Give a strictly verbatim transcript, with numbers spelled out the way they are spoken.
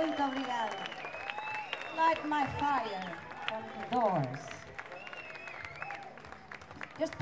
Muito obrigada. Light my fire from the doors. Just